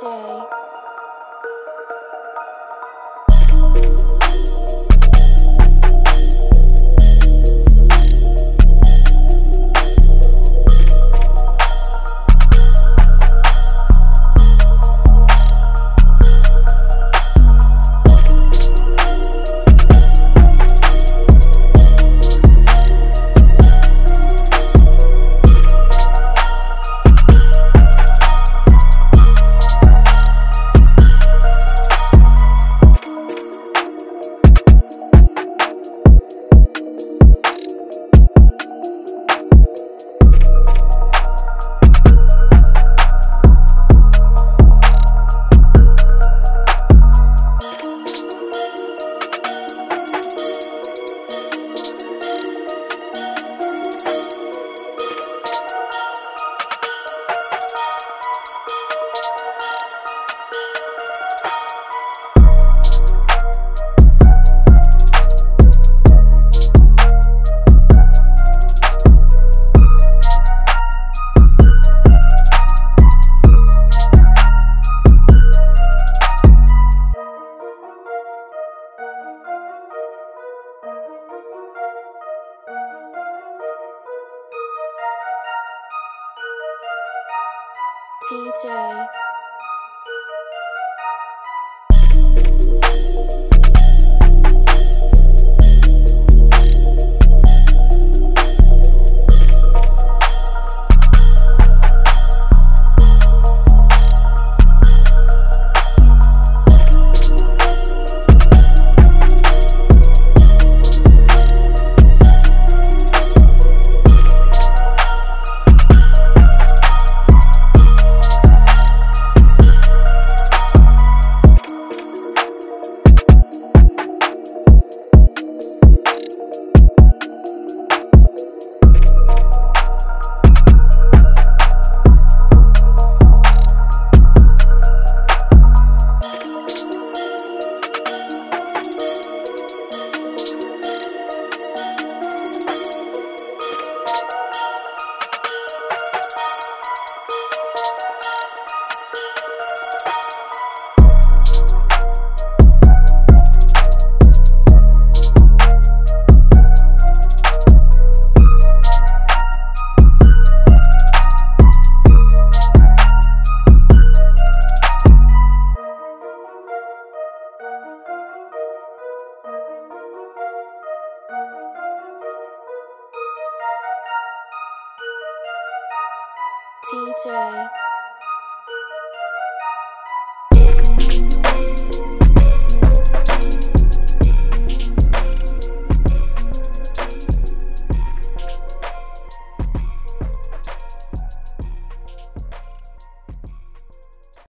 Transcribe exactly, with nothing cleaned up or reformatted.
day. T J T J